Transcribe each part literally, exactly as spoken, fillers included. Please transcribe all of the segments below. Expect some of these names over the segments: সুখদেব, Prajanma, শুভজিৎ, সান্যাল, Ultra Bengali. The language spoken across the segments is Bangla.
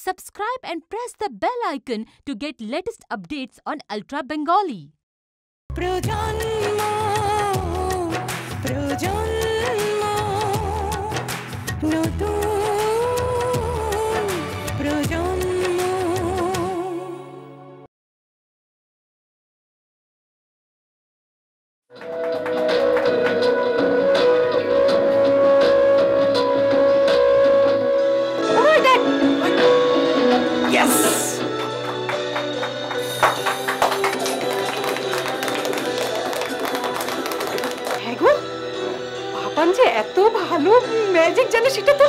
Subscribe and press the bell icon to get latest updates on Ultra Bengali. Projanmo, projanmo, notun, projanmo. Oh, that! Yes! যে এত ভালো ম্যাজিক জানে সেটা তো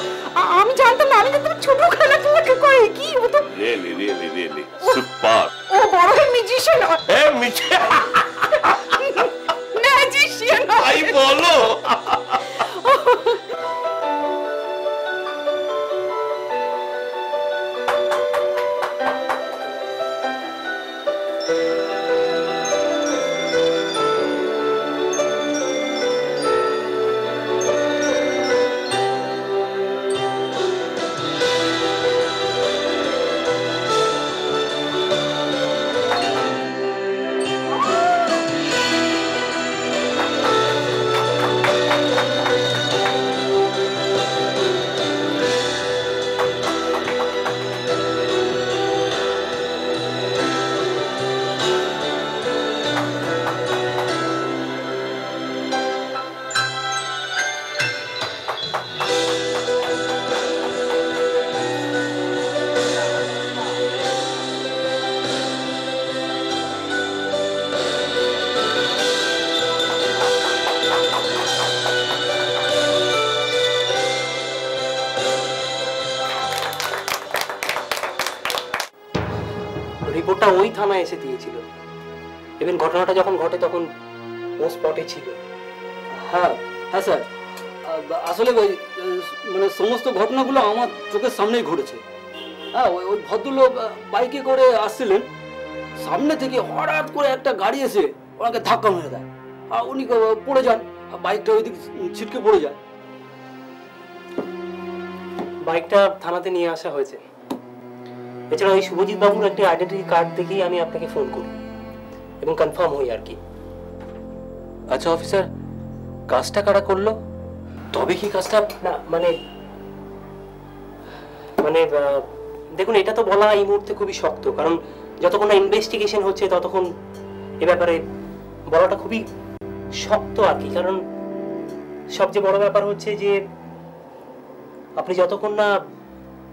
আমি জানতাম না। আমি তো ছোট খেলা তোমাকে কই কি ও তো রে রে রে রে রে সুপার ও বড় মিউজিশিয়ান এ মিউজিশিয়ান ম্যাজিশিয়ান আই বলো রিপোর্টটা ওই থানায় এসে দিয়েছিল ইভেন ঘটনাটা যখন ঘটে তখন ও স্পটে ছিল। হ্যাঁ হ্যাঁ স্যার, আসলে ওই মানে সমস্ত ঘটনাগুলো আমার চোখের সামনেই ঘটেছে। হ্যাঁ ওই ভদ্রলোক বাইকে করে আসছিলেন, সামনে থেকে হঠাৎ করে একটা গাড়ি এসে ওনাকে ধাক্কা মেরে দেয় আর উনি পড়ে যান, বাইকটা ওইদিক ছিটকে পড়ে যায়। বাইকটা থানাতে নিয়ে আসা হয়েছে। এছাড়া ওই শুভজিৎ বাবুর একটা আইডেন্টিটি কার্ড দেখেই আমি আপনাকে ফোন করি এবং কনফার্ম হই আর কি। আচ্ছা অফিসার, কাজটা কারা করলো? তবে কি কাজটা না মানে মানে দেখুন, এটা তো বলা এই মুহূর্তে খুবই শক্ত, কারণ যতক্ষণ না ইনভেস্টিগেশন হচ্ছে ততক্ষণ এ ব্যাপারে বলাটা খুবই শক্ত আর কি। কারণ সবচেয়ে বড় ব্যাপার হচ্ছে যে আপনি যতক্ষণ না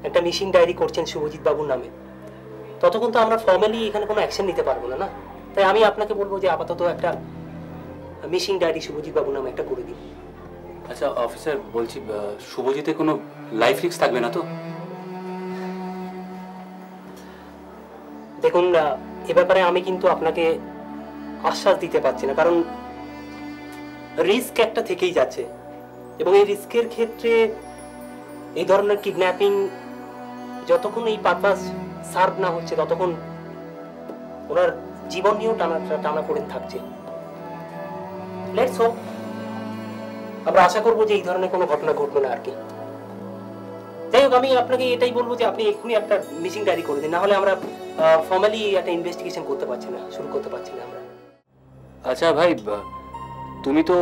একটা মিসিং ডায়েরি করছেন শুভজিৎ বাবুর নামে ততক্ষণ তো আমরা ফর্মালি এখানে কোনো অ্যাকশন নিতে পারবো না। না তাই আমি আপনাকে বলবো যে আপাতত একটা মিসিং ডায়েরি শুভজিৎ বাবুর নামে একটা করে দিন। আচ্ছা অফিসার বলছি, শুভজিতে কোনো লাইফ রিস্ক থাকবে না তো? দেখুন এ ব্যাপারে আমি কিন্তু আপনাকে আশ্বাস দিতে পারছি না, কারণ রিস্ক একটা থেকেই যাচ্ছে এবং এই রিস্কের ক্ষেত্রে এই ধরনের কিডন্যাপিং যতক্ষণ এই পারপাস সার্ভ না হচ্ছে ততক্ষণ ওনার জীবন নিয়েও টানা টানা পড়ে থাকছে। লেটস হোপ, আমরা আশা করবো যে এই ধরনের কোনো ঘটনা ঘটবে না আর কি। যাই হোক, আমি আপনাকে এটাই বলবো যে আপনি এক্ষুনি একটা মিসিং ডায়েরি করে দিন, নাহলে আমরা ফর্মালি একটা ইনভেস্টিগেশন করতে পারছি না, শুরু করতে পারছি না আমরা। আচ্ছা ভাই, তুমি তো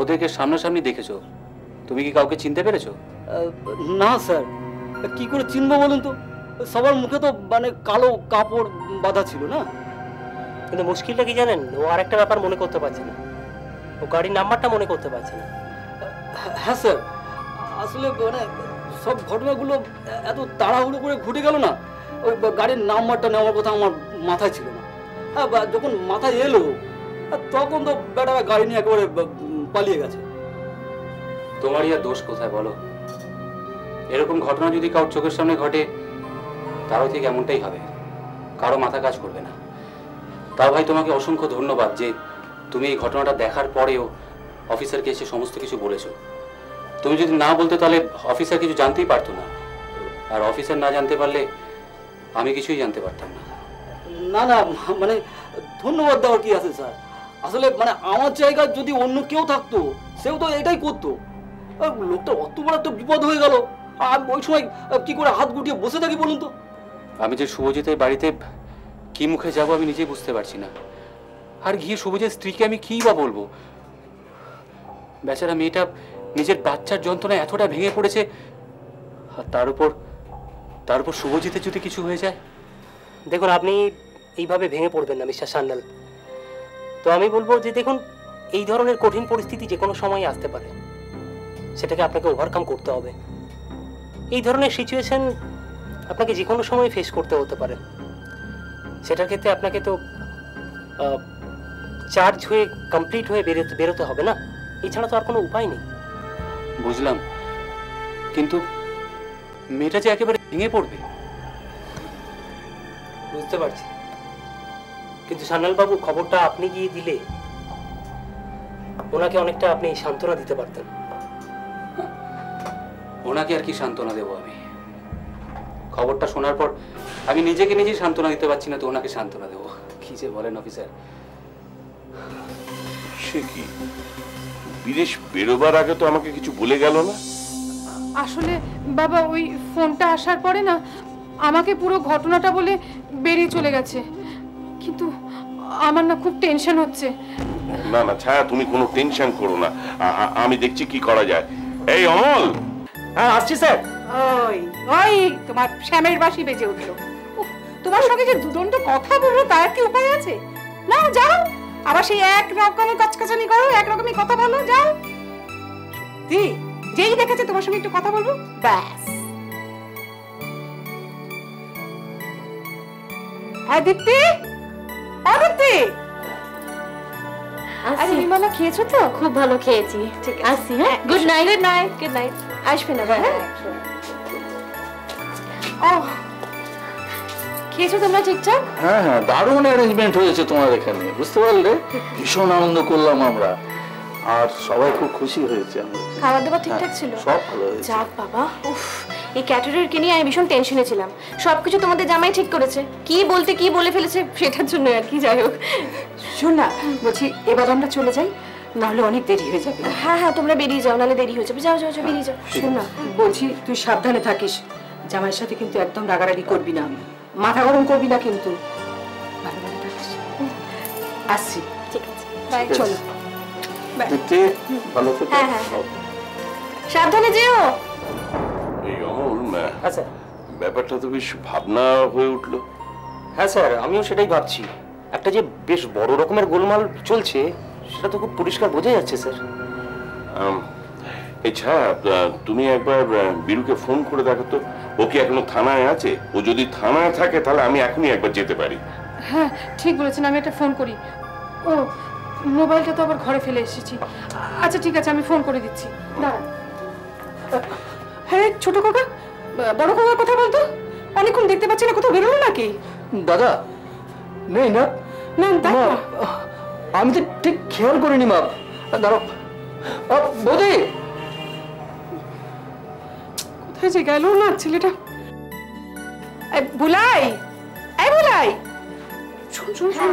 ওদেরকে সামনাসামনি দেখেছো, তুমি কি কাউকে চিনতে পেরেছো? না স্যার, কি করে চিনবো বলুন তো, সবার মুখে তো মানে কালো কাপড় বাঁধা ছিল না। কিন্তু মুশকিলটা কি জানেন, ও আর একটা ব্যাপার মনে করতে পারছে না, ও গাড়ির নাম্বারটা মনে করতে পারছে না। হ্যাঁ স্যার, আসলে মানে সব ঘটনাগুলো এত তাড়াহুড়ো করে ঘটে গেল না, ওই গাড়ির নাম্বারটা নেওয়ার কথা আমার মাথায় ছিল না। হ্যাঁ যখন মাথায় এলো তখন তো বেটা গাড়ি নিয়ে একেবারে পালিয়ে গেছে। তোমারই আর দোষ কোথায় বলো, এরকম ঘটনা যদি কারোর চোখের সামনে ঘটে তারও ঠিক এমনটাই হবে, কারো মাথা কাজ করবে না। তার ভাই তোমাকে অসংখ্য ধন্যবাদ যে তুমি এই ঘটনাটা দেখার পরেও অফিসারকে এসে সমস্ত কিছু বলেছো। তুমি যদি না বলতে তাহলে অফিসার কিছু জানতেই পারতো না, আর অফিসার না জানতে পারলে আমি কিছুই জানতে পারতাম না। না না মানে ধন্যবাদ দেওয়ার কি আছে স্যার, আসলে মানে আমার জায়গায় যদি অন্য কেউ থাকতো সেও তো এটাই করতো। আর লোকটা অত বড় একটা বিপদ হয়ে গেল, আর ওই সময় কি করে হাত গুটিয়ে বসে থাকি বলুন তো? আমি যে শুভজিতের বাড়িতে কি মুখে যাব আমি নিজেই বুঝতে পারছি না। আর গিয়ে শুভজিতের স্ত্রীকে আমি কী বা বলবো? বেচারা মেয়েটা নিজের বাচ্চার যন্ত্রণায় এতটা ভেঙে পড়েছে, আর তার উপর তার উপর শুভজিতের যদি কিছু হয়ে যায়। দেখুন, আপনি এইভাবে ভেঙে পড়বেন না মিস্টার সান্যাল। তো আমি বলবো যে দেখুন, এই ধরনের কঠিন পরিস্থিতি যে কোনো সময় আসতে পারে, সেটাকে আপনাকে ওভারকাম করতে হবে। এই ধরনের সিচুয়েশন আপনাকে যে কোনো সময় ফেস করতে হতে পারে। সেটার ক্ষেত্রে আপনাকে তো চার্জ হয়ে কমপ্লিট হয়ে বেরোতে বেরোতে হবে না, এছাড়া তো আর কোনো উপায় নেই। বুঝলাম, কিন্তু মেয়েটা যে একেবারে ভেঙে পড়বে বুঝতে পারছি। কিন্তু সান্যালবাবু, খবরটা আপনি গিয়ে দিলে ওনাকে অনেকটা আপনি সান্ত্বনা দিতে পারতেন। ওনাকে আর কি সান্ত্বনা দেবো? আমি খবরটা শোনার পর আমি নিজেকে নিজেই সান্ত্বনা দিতে পারছি না, তো ওনাকে সান্ত্বনা দেবো? কি যে বলেন অফিসার! সে কি, বিদেশ বেরোবার আগে তো আমাকে কিছু বলে গেল না। আসলে বাবা, ওই ফোনটা আসার পরে না আমাকে পুরো ঘটনাটা বলে বেরিয়ে চলে গেছে, কিন্তু আমার না খুব টেনশন হচ্ছে। না না ছায়া, তুমি কোনো টেনশন করো না, আমি দেখছি কি করা যায়। এই অমল! হ্যাঁ আসছি স্যার। ওই ওই তোমার শ্যামের বাসি বেজে উঠলো। তোমার সঙ্গে যে দুদণ্ড কথা বলবো তার কি উপায় আছে? না যাও, আবার সেই এক রকমের কাচকাচানি করো, এক রকমের কথা বলো, যাও। সত্যি যেই দেখেছে তোমার সঙ্গে একটু কথা বলবো, ব্যাস। হ্যাঁ দীপ্তি, অদীপ্তি আসিমালা, খেয়েছো তো? খুব ভালো খেয়েছি। ঠিক আছে, হ্যাঁ good night. Good night. Good night. আসবে না ভাই? ও খেয়েছো তোমরা ঠিকঠাক? হ্যাঁ হ্যাঁ, দারুণ অ্যারেঞ্জমেন্ট হয়েছে তোমার এখানে, বুঝতে পারলে? ভীষণ আনন্দ করলাম আমরা, আর সবাই খুব খুশি হয়েছে। খাওয়া দাওয়া ঠিকঠাক ছিল? সব ভালো হয়েছে। যাক বাবা, উফ, এই ক্যাটারার কে নিয়ে আমি ভীষণ টেনশনে ছিলাম। সবকিছু তোমাদের জামাই ঠিক করেছে, কি বলতে কি বলে ফেলেছে সেটার জন্য আর কি। যাই হোক শোন না, বলছি এবার আমরা চলে যাই, নাহলে অনেক দেরি হয়ে যাবে। হ্যাঁ হ্যাঁ তোমরা বেরিয়ে যাও, নাহলে দেরি হয়ে যাবে। যাও যাও যাও, বেরিয়ে যাও। শোন না বলছি, তুই সাবধানে থাকিস, জামাইয়ের সাথে কিন্তু একদম রাগারাগি করবি না, মাথা গরম করবি না কিন্তু। ভালো ভালো থাকিস। আসছি। ঠিক আছে, বাই। চলো। ভালো থেকো। হ্যাঁ হ্যাঁ সাবধানে যেও। ব্যাপারটা তো বেশ ভাবনা হয়ে উঠলো। হ্যাঁ স্যার, আমিও সেটাই ভাবছি। একটা যে বেশ বড় রকমের গোলমাল চলছে সেটা তো খুব পরিষ্কার বোঝা যাচ্ছে স্যার। আচ্ছা তুমি একবার বীরুকে ফোন করে দেখো তো, ও কি এখনো থানায় আছে? ও যদি থানায় থাকে তাহলে আমি এখনই একবার যেতে পারি। হ্যাঁ ঠিক বলেছেন, আমি একটা ফোন করি। ও মোবাইলটা তো আবার ঘরে ফেলে এসেছি। আচ্ছা ঠিক আছে, আমি ফোন করে দিচ্ছি, দাঁড়ান। হ্যাঁ ছোট কাকা, বড় কাকার কথা বলতো, অনেকক্ষণ দেখতে পাচ্ছি না, কোথাও বেরোলো নাকি? দাদা নেই না? না আমি তো ঠিক খেয়াল করিনি মা। দাঁড়াও বৌদি, কোথায় যে গেল না ছেলেটা। বুলাই, এই বুলাই শুন শুন শুন,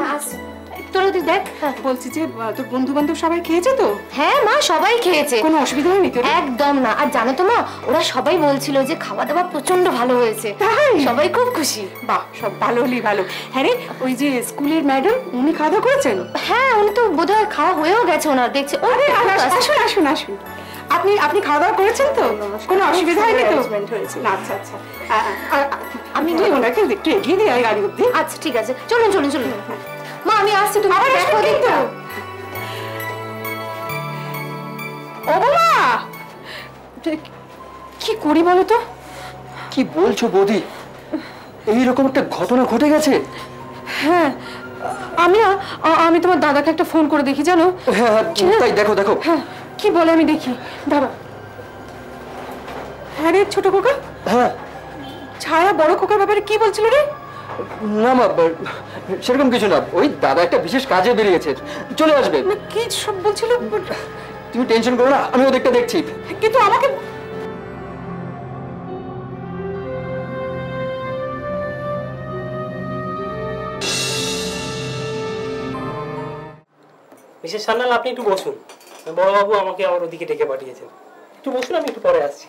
তোরা তুই দেখ। বলছি যে তোর বন্ধু বান্ধব সবাই খেয়েছে তো? হ্যাঁ মা, সবাই খেয়েছে, কোনো অসুবিধা হয়নি তো? একদম না। আর জানো তো মা, ওরা সবাই বলছিল যে খাওয়া দাওয়া প্রচন্ড ভালো হয়েছে, সবাই খুব খুশি। বাহ, সব ভালো হলি ভালো। হ্যাঁ রে, ওই যে স্কুলের ম্যাডাম, উনি খাওয়া দাওয়া করেছেন? হ্যাঁ উনি তো বোধহয় খাওয়া হয়েও গেছে ওনার, দেখছে। আরে আসুন আসুন আসুন, আপনি আপনি খাওয়া দাওয়া করেছেন তো? কোনো অসুবিধা হয়নি তো? আচ্ছা আচ্ছা, আমি ওনাকে একটু এগিয়ে দিই আর গাড়ি অব্দি। আচ্ছা ঠিক আছে, চলুন চলুন চলুন মা, আমি আসছি। তুমি দেখো কিন্তু। ও বাবা, কি করি বলো তো? কি বলছো বৌদি, এইরকম একটা ঘটনা ঘটে গেছে? হ্যাঁ আমি আমি তোমার দাদাকে একটা ফোন করে দেখি জানো। হ্যাঁ তাই, দেখো দেখো হ্যাঁ কি বলে আমি দেখি, দাঁড়া। হ্যাঁ রে ছোট খোকা, হ্যাঁ ছায়া বড় খোকার ব্যাপারে কি বলছিল রে? না মা সেরকম কিছু না, ওই দাদা একটা বিশেষ কাজে বেরিয়েছে, চলে আসবে। কি সব বলছিল? তুমি টেনশন করো না, আমি ওদেরটা দেখছি। কিন্তু আমাকে মিসেস সান্যাল আপনি একটু বসুন, বড়বাবু আমাকে আমার ওদিকে ডেকে পাঠিয়েছেন, একটু বসুন, আমি একটু পরে আসছি।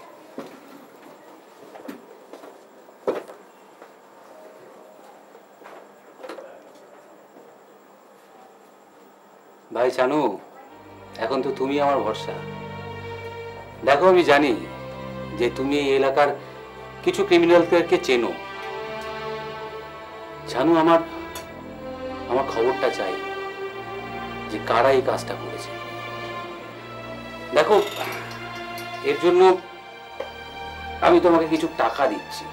ভাই জানো এখন তো তুমি আমার ভরসা। দেখো আমি জানি যে তুমি এই এলাকার কিছু ক্রিমিনালদেরকে চেনো। জানো আমার আমার খবরটা চাই যে কারা এই কাজটা করেছে। দেখো এর জন্য আমি তোমাকে কিছু টাকা দিচ্ছি,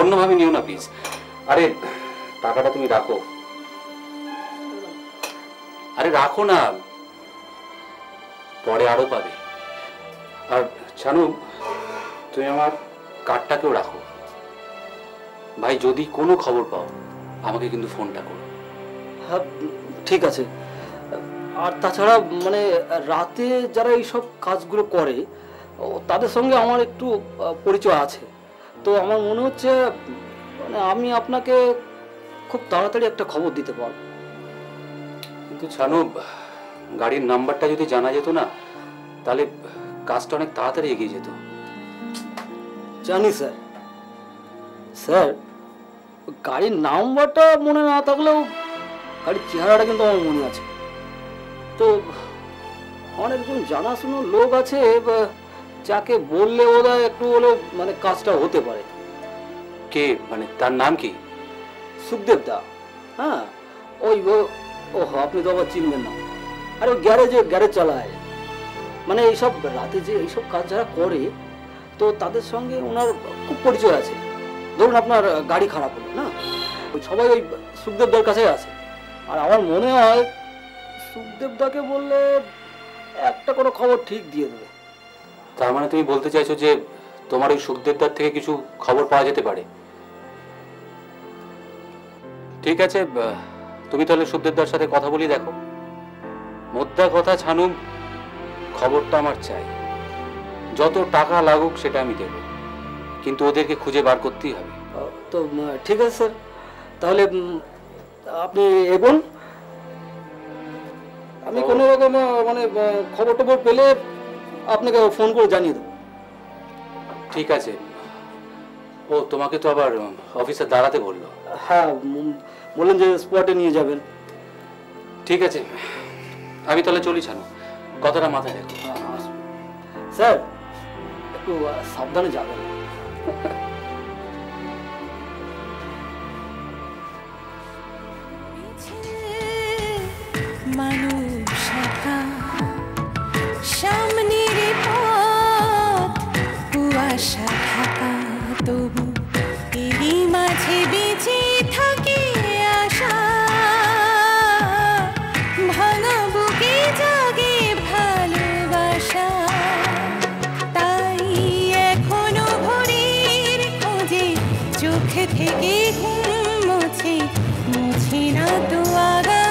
অন্যভাবে নিও না প্লিজ। আরে টাকাটা তুমি রাখো, আরে রাখো না, পরে আরো পাবে। আর শানু তুমি আমার কার্ডটাকেও রাখো ভাই, যদি কোনো খবর পাও আমাকে কিন্তু ফোনটা করো। হ্যাঁ ঠিক আছে। আর তাছাড়া মানে রাতে যারা এইসব কাজগুলো করে তাদের সঙ্গে আমার একটু পরিচয় আছে, তো আমার মনে হচ্ছে মানে আমি আপনাকে খুব তাড়াতাড়ি একটা খবর দিতে পারব। কিন্তু শানু গাড়ির নাম্বারটা যদি জানা যেত না তাহলে কাজটা অনেক তাড়াতাড়ি এগিয়ে যেত। জানি স্যার, স্যার গাড়ির নাম্বারটা মনে না থাকলেও গাড়ির চেহারাটা কিন্তু আমার মনে আছে, তো অনেকজন জানাশুনো লোক আছে যাকে বললে ওরা একটু হলেও মানে কাজটা হতে পারে। কে মানে তার নাম কি? সুখদেব দা। হ্যাঁ ওই ও আপনি তো আবার চিনবেন না, আরে ও গ্যারেজে গ্যারেজ চালায়। মানে এইসব রাতে যে এইসব কাজ যারা করে তো তাদের সঙ্গে ওনার খুব পরিচয় আছে। ধরুন আপনার গাড়ি খারাপ হলো না, ওই সবাই ওই সুখদেব দার কাছে আছে। আর আমার মনে হয় সুখদেব দাকে বললে একটা কোনো খবর ঠিক দিয়ে দেবে। তার মানে তুমি বলতে চাইছো যে তোমার ওই সুখদেব দার থেকে কিছু খবর পাওয়া যেতে পারে? ঠিক আছে, তুমি তাহলে সুখদেব দার সাথে কথা বলি। দেখো মোদ্দা কথা ছানুম, খবরটা আমার চাই। যত টাকা লাগুক সেটা আমি দেব, কিন্তু ওদেরকে খুঁজে বার করতেই হবে। তো ঠিক আছে স্যার, তাহলে আপনি এগোন, আমি কোনো রকম মানে খবর টবর পেলে আপনাকে ফোন করে জানিয়ে দেব। ঠিক আছে। ও তোমাকে তো আবার অফিসে দাঁড়াতে বললো? হ্যাঁ বললেন যে স্পটে নিয়ে যাবেন। ঠিক আছে আমি তাহলে চলি। ছানু কথাটা মাথায় রাখি। স্যার একটু সাবধানে যাবেন। থেকে ঘুম মুছে মুছে না তো আগা